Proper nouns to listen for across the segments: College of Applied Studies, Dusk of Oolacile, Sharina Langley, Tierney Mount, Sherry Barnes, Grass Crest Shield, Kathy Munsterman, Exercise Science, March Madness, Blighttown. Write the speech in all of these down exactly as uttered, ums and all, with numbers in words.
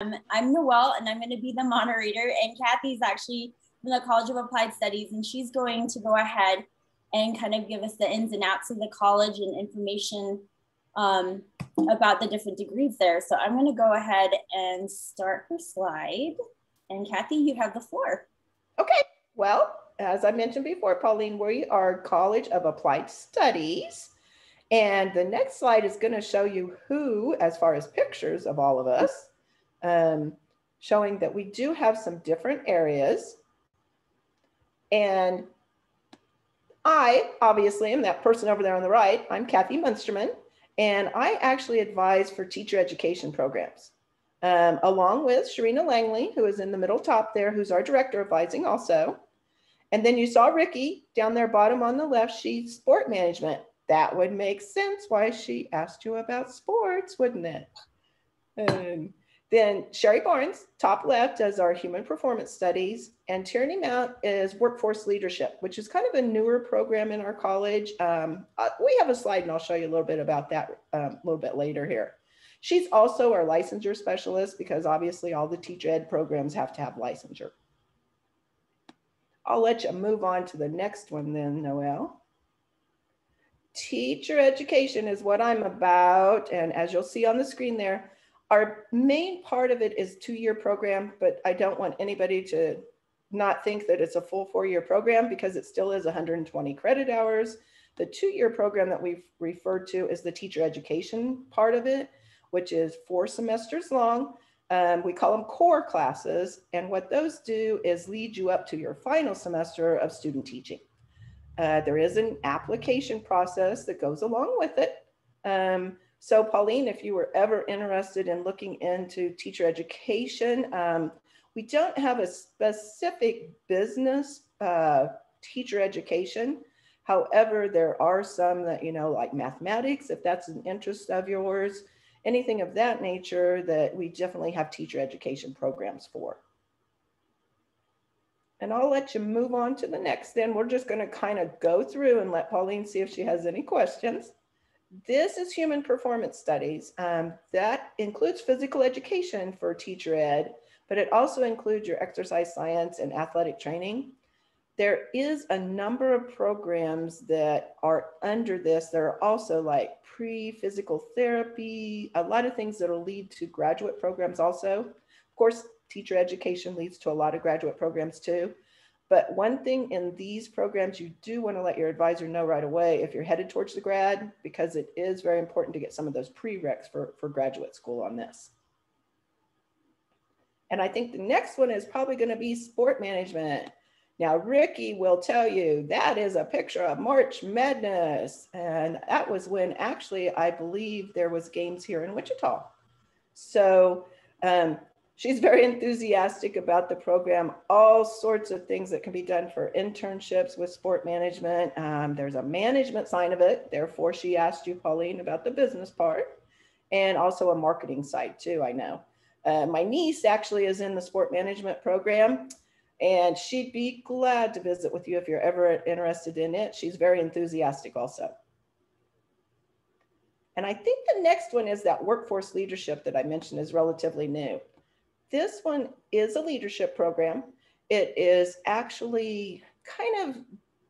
Um, I'm Noelle, and I'm going to be the moderator, and Kathy's actually from the College of Applied Studies, and she's going to go ahead and kind of give us the ins and outs of the college and information um, about the different degrees there. So I'm going to go ahead and start her slide, and Kathy, you have the floor. Okay, well, as I mentioned before, Pauline, we are College of Applied Studies, and the next slide is going to show you who, as far as pictures of all of us, um, showing that we do have some different areas. And I obviously am that person over there on the right. I'm Kathy Munsterman, and I actually advise for teacher education programs, um, along with Sharina Langley, who is in the middle top there, who's our director advising also. And then you saw Ricky down there bottom on the left, she's sport management. That would make sense why she asked you about sports, wouldn't it? Um, then Sherry Barnes, top left, does our human performance studies, and Tierney Mount is workforce leadership, which is kind of a newer program in our college. Um, we have a slide and I'll show you a little bit about that um, a little bit later here. She's also our licensure specialist because obviously all the teacher ed programs have to have licensure. I'll let you move on to the next one then, Noelle. Teacher education is what I'm about. And as you'll see on the screen there, our main part of it is two-year program, but I don't want anybody to not think that it's a full four-year program because it still is one hundred twenty credit hours. The two-year program that we've referred to is the teacher education part of it, which is four semesters long. Um, we call them core classes, and what those do is lead you up to your final semester of student teaching. Uh, there is an application process that goes along with it. Um, so Pauline, if you were ever interested in looking into teacher education, um, we don't have a specific business uh, teacher education. However, there are some that, you know, like mathematics, if that's an interest of yours, anything of that nature that we definitely have teacher education programs for. And I'll let you move on to the next. Then we're just going to kind of go through and let Pauline see if she has any questions. This is human performance studies. Um, that includes physical education for teacher ed, but it also includes your exercise science and athletic training. There is a number of programs that are under this. There are also like pre-physical therapy, a lot of things that'll lead to graduate programs also. Of course, teacher education leads to a lot of graduate programs too. But one thing in these programs, you do want to let your advisor know right away if you're headed towards the grad, because it is very important to get some of those prereqs for, for graduate school on this. And I think the next one is probably going to be sport management. Now, Ricky will tell you that is a picture of March Madness. And that was when actually, I believe there was games here in Wichita. So um, she's very enthusiastic about the program, all sorts of things that can be done for internships with sport management. Um, there's a management side of it. Therefore, she asked you, Pauline, about the business part and also a marketing side too, I know. Uh, my niece actually is in the sport management program. And she'd be glad to visit with you if you're ever interested in it. She's very enthusiastic also. And I think the next one is that workforce leadership that I mentioned is relatively new. This one is a leadership program. It is actually kind of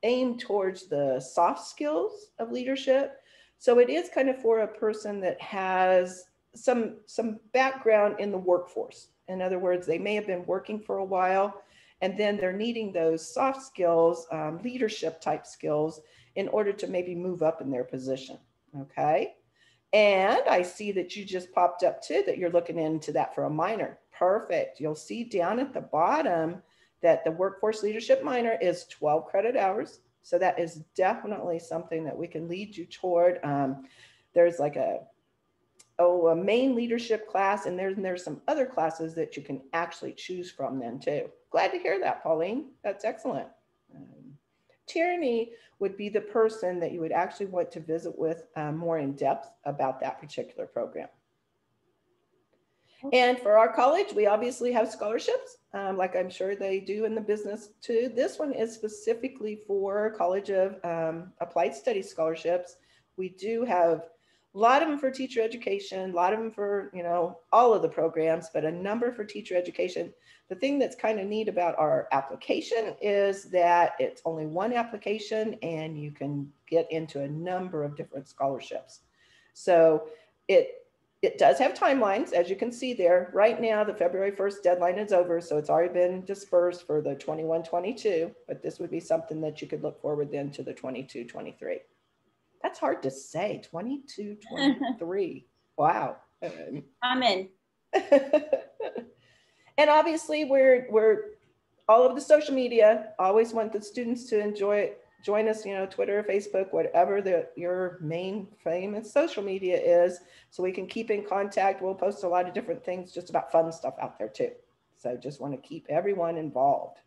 aimed towards the soft skills of leadership. So it is kind of for a person that has some, some background in the workforce. In other words, they may have been working for a while, and then they're needing those soft skills, um, leadership type skills in order to maybe move up in their position, okay? And I see that you just popped up too, that you're looking into that for a minor. Perfect. You'll see down at the bottom that the workforce leadership minor is twelve credit hours. So that is definitely something that we can lead you toward. Um, there's like a, oh, a main leadership class, and there's, and there's some other classes that you can actually choose from then too. Glad to hear that, Pauline. That's excellent. Um, Tierney would be the person that you would actually want to visit with uh, more in depth about that particular program. And for our college, we obviously have scholarships, um, like I'm sure they do in the business too. This one is specifically for College of um, Applied Studies scholarships. We do have a lot of them for teacher education, a lot of them for, you know, all of the programs, but a number for teacher education. The thing that's kind of neat about our application is that it's only one application and you can get into a number of different scholarships. So it, it does have timelines, as you can see there. Right now, the February first deadline is over, so it's already been dispersed for the twenty-one twenty-two, but this would be something that you could look forward then to the twenty-two twenty-three. That's hard to say, twenty-two twenty-three. Wow. I'm in. And obviously, we're, we're all of the social media. Always want the students to enjoy it. Join us, you know, Twitter, Facebook, whatever the, your main famous social media is, so we can keep in contact. We'll post a lot of different things just about fun stuff out there too. So just want to keep everyone involved.